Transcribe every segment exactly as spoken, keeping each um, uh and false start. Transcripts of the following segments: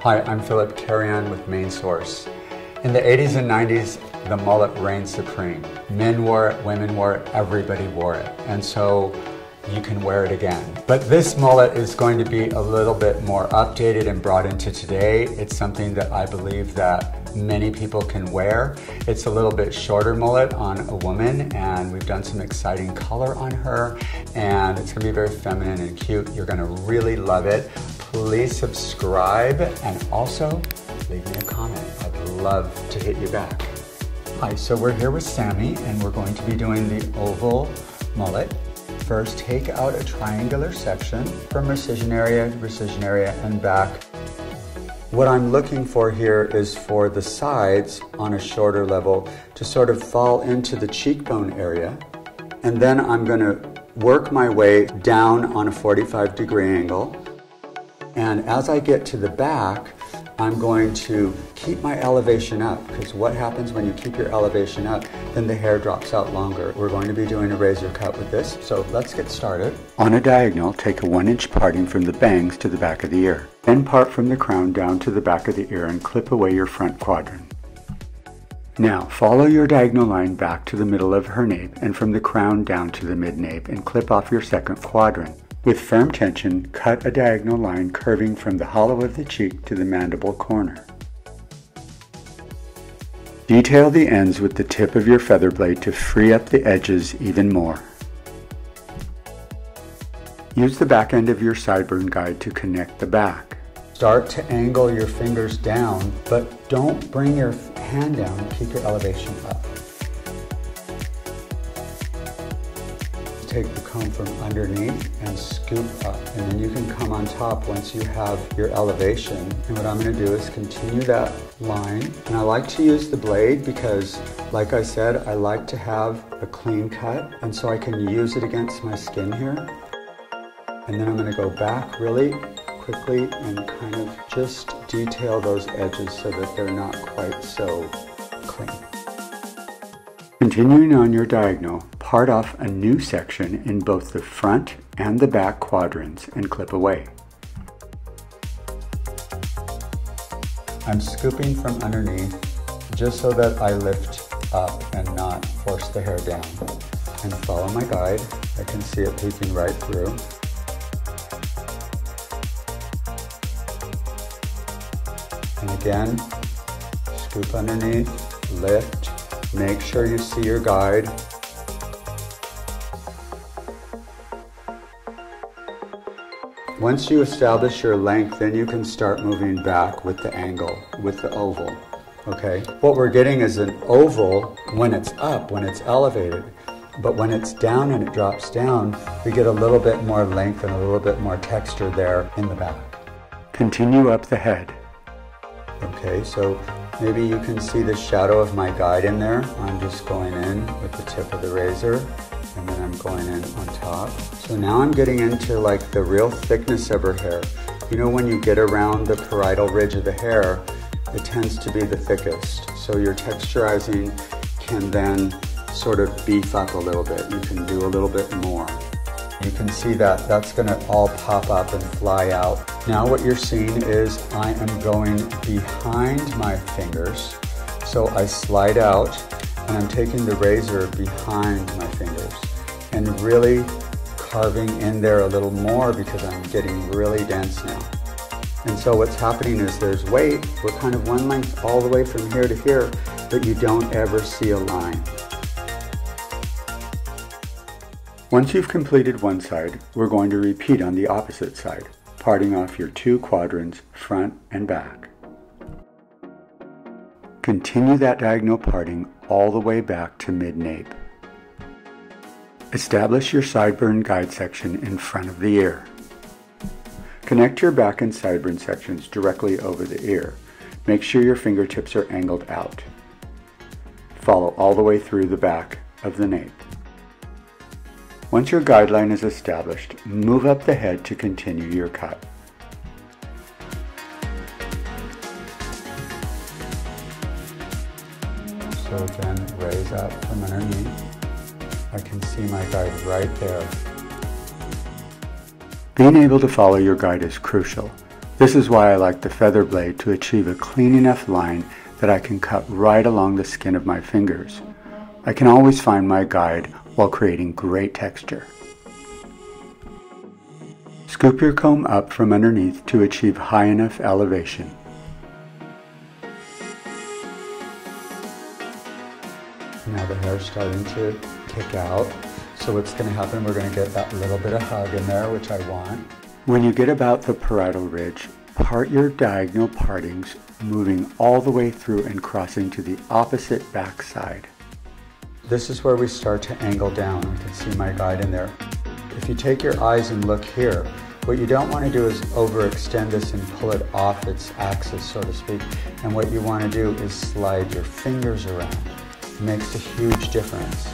Hi, I'm Philip Carreon with Main Source. In the eighties and nineties, the mullet reigned supreme. Men wore it, women wore it, everybody wore it. And so you can wear it again. But this mullet is going to be a little bit more updated and brought into today. It's something that I believe that many people can wear. It's a little bit shorter mullet on a woman, and we've done some exciting color on her, and it's gonna be very feminine and cute. You're gonna really love it. Please subscribe and also leave me a comment. I'd love to hit you back. Hi, so we're here with Sammy and we're going to be doing the oval mullet. First, take out a triangular section from rescission area to rescission area and back. What I'm looking for here is for the sides on a shorter level to sort of fall into the cheekbone area. And then I'm gonna work my way down on a forty-five degree angle. And as I get to the back, I'm going to keep my elevation up, because what happens when you keep your elevation up, then the hair drops out longer. We're going to be doing a razor cut with this, so let's get started. On a diagonal, take a one inch parting from the bangs to the back of the ear. Then part from the crown down to the back of the ear and clip away your front quadrant. Now, follow your diagonal line back to the middle of her nape and from the crown down to the mid-nape and clip off your second quadrant. With firm tension, cut a diagonal line curving from the hollow of the cheek to the mandible corner. Detail the ends with the tip of your feather blade to free up the edges even more. Use the back end of your sideburn guide to connect the back. Start to angle your fingers down, but don't bring your hand down, keep your elevation up. Take the comb from underneath and scoop up, and then you can come on top once you have your elevation. And what I'm going to do is continue that line, and I like to use the blade because, like I said, I like to have a clean cut, and so I can use it against my skin here. And then I'm going to go back really quickly and kind of just detail those edges so that they're not quite so clean. Continuing on your diagonal, part off a new section in both the front and the back quadrants and clip away. I'm scooping from underneath just so that I lift up and not force the hair down. And follow my guide. I can see it peeking right through. And again, scoop underneath, lift. Make sure you see your guide. Once you establish your length, then you can start moving back with the angle, with the oval, okay? What we're getting is an oval when it's up, when it's elevated, but when it's down and it drops down, we get a little bit more length and a little bit more texture there in the back. Continue up the head. Okay, so maybe you can see the shadow of my guide in there. I'm just going in with the tip of the razor, and then I'm going in on top. So now I'm getting into like the real thickness of her hair. You know, when you get around the parietal ridge of the hair, it tends to be the thickest. So your texturizing can then sort of beef up a little bit. You can do a little bit more. You can see that that's gonna all pop up and fly out. Now what you're seeing is I am going behind my fingers. So I slide out and I'm taking the razor behind my fingers and really carving in there a little more because I'm getting really dense now. And so what's happening is there's weight. We're kind of one length all the way from here to here, but you don't ever see a line. Once you've completed one side, we're going to repeat on the opposite side, parting off your two quadrants, front and back. Continue that diagonal parting all the way back to mid-nape. Establish your sideburn guide section in front of the ear. Connect your back and sideburn sections directly over the ear. Make sure your fingertips are angled out. Follow all the way through the back of the nape. Once your guideline is established, move up the head to continue your cut. So again, raise up from underneath. I can see my guide right there. Being able to follow your guide is crucial. This is why I like the feather blade to achieve a clean enough line that I can cut right along the skin of my fingers. I can always find my guide while creating great texture. Scoop your comb up from underneath to achieve high enough elevation. Now the hair's starting to kick out. So what's going to happen, we're going to get that little bit of hug in there, which I want. When you get about the parietal ridge, part your diagonal partings, moving all the way through and crossing to the opposite back side. This is where we start to angle down. I can see my guide in there. If you take your eyes and look here, what you don't want to do is overextend this and pull it off its axis, so to speak. And what you want to do is slide your fingers around. It makes a huge difference.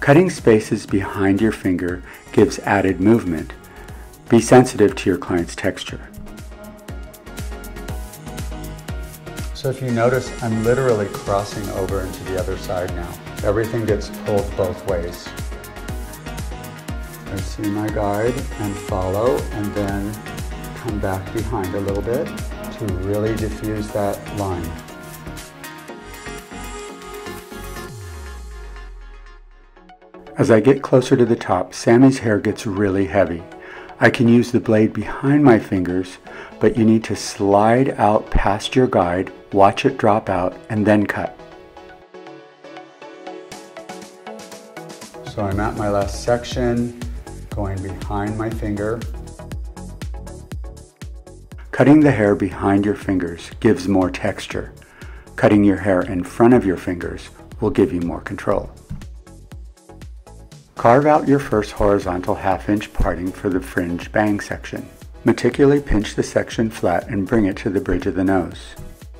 Cutting spaces behind your finger gives added movement. Be sensitive to your client's texture. So if you notice, I'm literally crossing over into the other side now. Everything gets pulled both ways. I see my guide and follow, and then come back behind a little bit to really diffuse that line. As I get closer to the top, Sammy's hair gets really heavy. I can use the blade behind my fingers, but you need to slide out past your guide, watch it drop out, and then cut. So I'm at my last section, going behind my finger. Cutting the hair behind your fingers gives more texture. Cutting your hair in front of your fingers will give you more control. Carve out your first horizontal half-inch parting for the fringe bang section. Meticulously pinch the section flat and bring it to the bridge of the nose.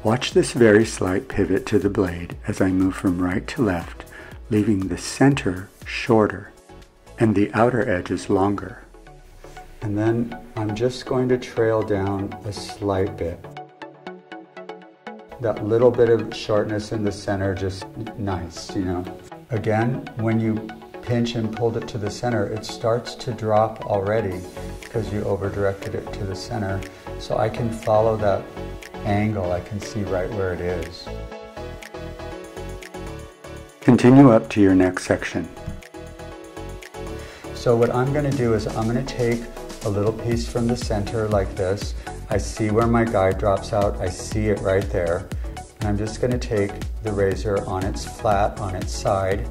Watch this very slight pivot to the blade as I move from right to left, leaving the center shorter and the outer edges longer. And then I'm just going to trail down a slight bit. That little bit of shortness in the center, just nice, you know. Again, when you pinch and pulled it to the center, it starts to drop already because you over directed it to the center. So I can follow that angle, I can see right where it is. Continue up to your next section. So what I'm going to do is I'm going to take a little piece from the center like this. I see where my guide drops out, I see it right there. And I'm just going to take the razor on its flat, on its side.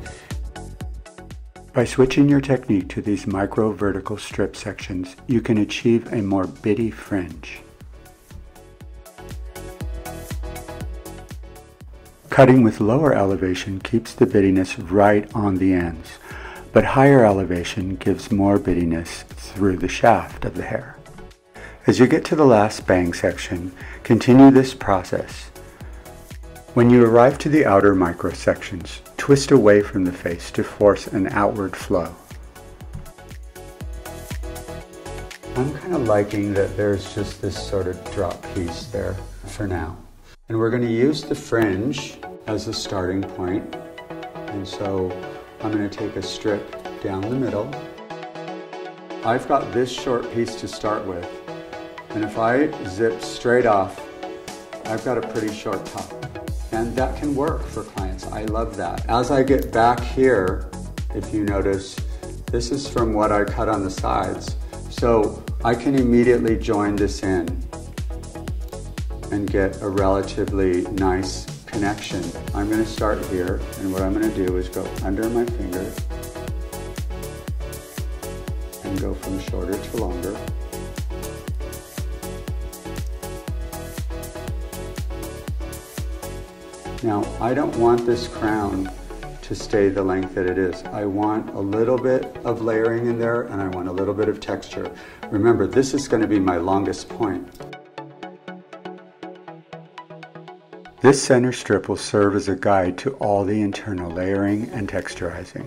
By switching your technique to these micro vertical strip sections, you can achieve a more bitty fringe. Cutting with lower elevation keeps the bittiness right on the ends, but higher elevation gives more bittiness through the shaft of the hair. As you get to the last bang section, continue this process. When you arrive to the outer micro sections, twist away from the face to force an outward flow. I'm kind of liking that there's just this sort of drop piece there for now. And we're going to use the fringe as the starting point. And so I'm going to take a strip down the middle. I've got this short piece to start with. And if I zip straight off, I've got a pretty short top. And that can work for clients. I love that. As I get back here, if you notice, this is from what I cut on the sides. So I can immediately join this in and get a relatively nice connection. I'm going to start here, and what I'm going to do is go under my finger and go from shorter to longer. Now, I don't want this crown to stay the length that it is. I want a little bit of layering in there, and I want a little bit of texture. Remember, this is going to be my longest point. This center strip will serve as a guide to all the internal layering and texturizing.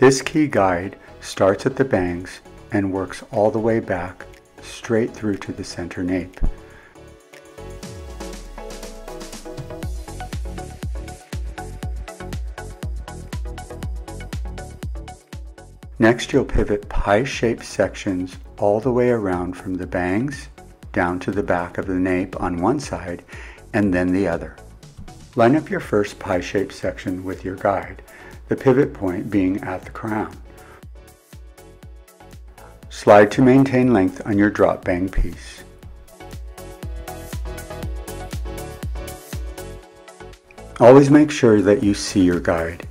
This key guide starts at the bangs and works all the way back straight through to the center nape. Next, you'll pivot pie-shaped sections all the way around from the bangs down to the back of the nape on one side and then the other. Line up your first pie-shaped section with your guide, the pivot point being at the crown. Slide to maintain length on your drop bang piece. Always make sure that you see your guide.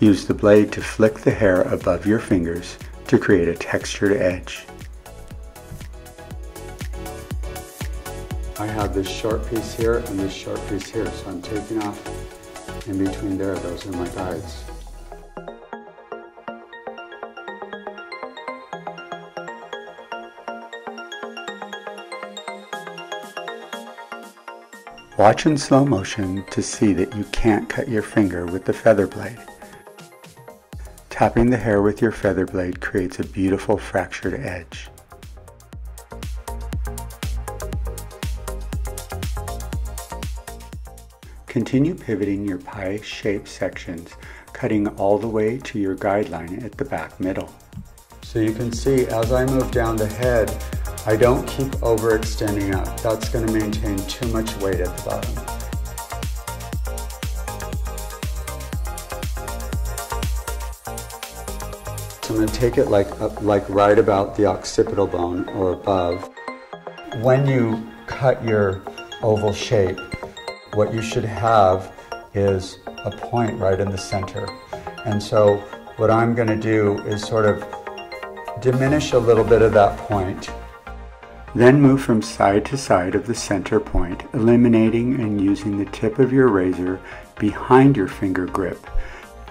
Use the blade to flick the hair above your fingers to create a textured edge. I have this short piece here and this short piece here, so I'm taking off in between there. Those are my guides. Watch in slow motion to see that you can't cut your finger with the feather blade. Tapping the hair with your feather blade creates a beautiful fractured edge. Continue pivoting your pie-shaped sections, cutting all the way to your guideline at the back middle. So you can see as I move down the head, I don't keep overextending up. That's going to maintain too much weight at the bottom. So I'm going to take it like, up, like right about the occipital bone or above. When you cut your oval shape, what you should have is a point right in the center. And so what I'm going to do is sort of diminish a little bit of that point. Then move from side to side of the center point, eliminating and using the tip of your razor behind your finger grip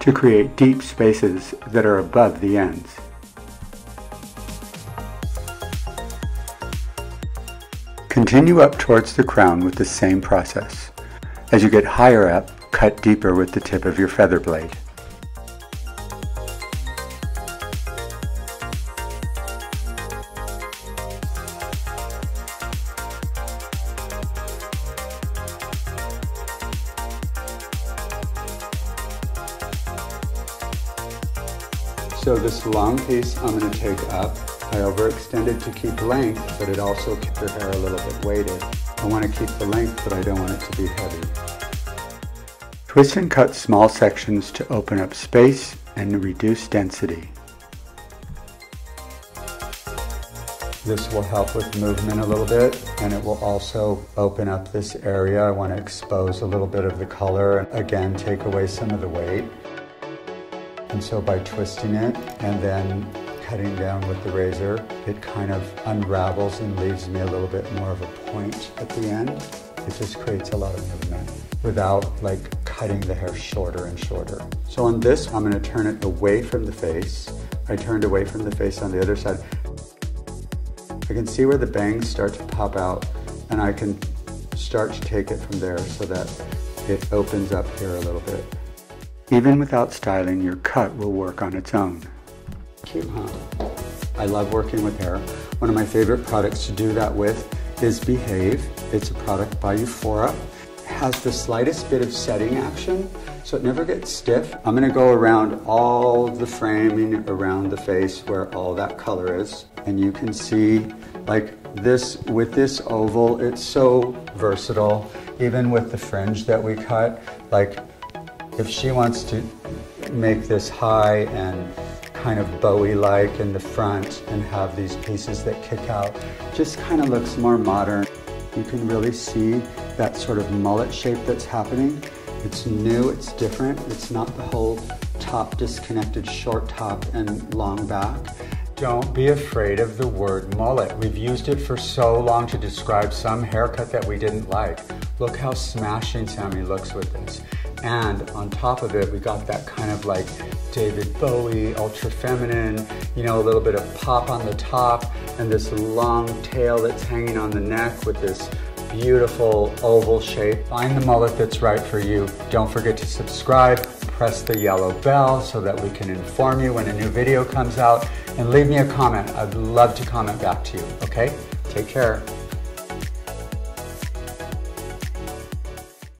to create deep spaces that are above the ends. Continue up towards the crown with the same process. As you get higher up, cut deeper with the tip of your feather blade. So this long piece I'm going to take up. I overextended to keep length, but it also kept your hair a little bit weighted. I want to keep the length, but I don't want it to be heavy. Twist and cut small sections to open up space and reduce density. This will help with movement a little bit, and it will also open up this area. I want to expose a little bit of the color and again take away some of the weight. And so by twisting it and then cutting down with the razor, it kind of unravels and leaves me a little bit more of a point at the end. It just creates a lot of movement without like cutting the hair shorter and shorter. So on this, I'm going to turn it away from the face. I turned away from the face on the other side. I can see where the bangs start to pop out, and I can start to take it from there so that it opens up here a little bit. Even without styling, your cut will work on its own. Cute, huh? I love working with hair. One of my favorite products to do that with is Behave. It's a product by Euphora. It has the slightest bit of setting action, so it never gets stiff. I'm gonna go around all the framing around the face where all that color is. And you can see like this, with this oval, it's so versatile. Even with the fringe that we cut, like, if she wants to make this high and kind of Bowie-like in the front and have these pieces that kick out, just kind of looks more modern. You can really see that sort of mullet shape that's happening. It's new, it's different. It's not the whole top disconnected short top and long back. Don't be afraid of the word mullet. We've used it for so long to describe some haircut that we didn't like. Look how smashing Sammy looks with this. And on top of it, we got that kind of like David Bowie, ultra feminine, you know, a little bit of pop on the top and this long tail that's hanging on the neck with this beautiful oval shape. Find the mullet that's right for you. Don't forget to subscribe, press the yellow bell so that we can inform you when a new video comes out, and leave me a comment. I'd love to comment back to you, okay? Take care.